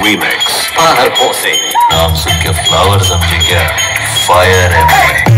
Remix. Pahar Pose. Naam sunke flowers samjhe kya? Fire and